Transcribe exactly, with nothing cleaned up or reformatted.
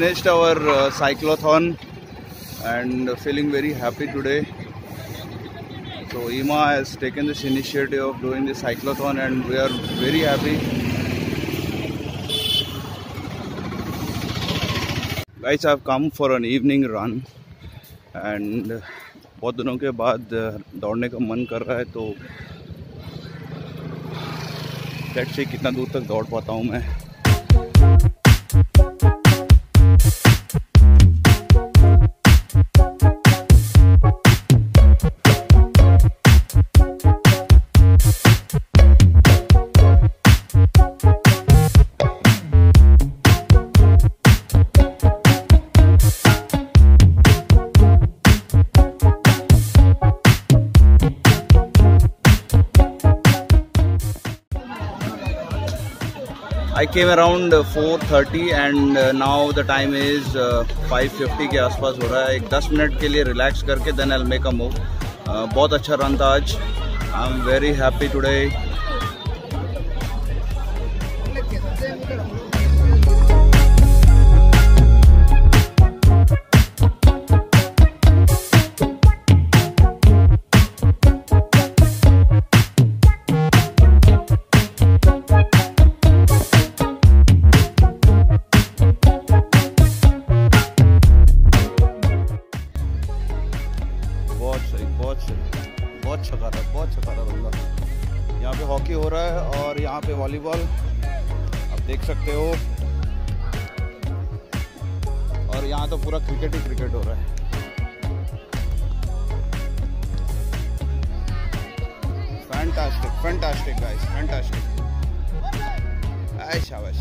finished our uh, cyclothon and feeling very happy today. So E E M A has taken this initiative of doing the cyclothon and we are very happy. Guys, I have come for an evening run and बहुत दिनों के बाद दौड़ने का मन कर रहा है तो लेट्स सी कितना दूर तक दौड़ पाता हूँ मैं। I came around four thirty and now the time is five fifty के आसपास हो रहा है। एक दस मिनट के लिए रिलैक्स करके then I'll make a move। बहुत अच्छा रन था आज। I'm very happy today। बहुत छका था बहुत छका था बंदा। यहाँ पे हॉकी हो रहा है और यहाँ पे वॉलीबॉल आप देख सकते हो और यहाँ तो पूरा क्रिकेट ही क्रिकेट हो रहा है। Fantastic fantastic guys fantastic. शाबाश।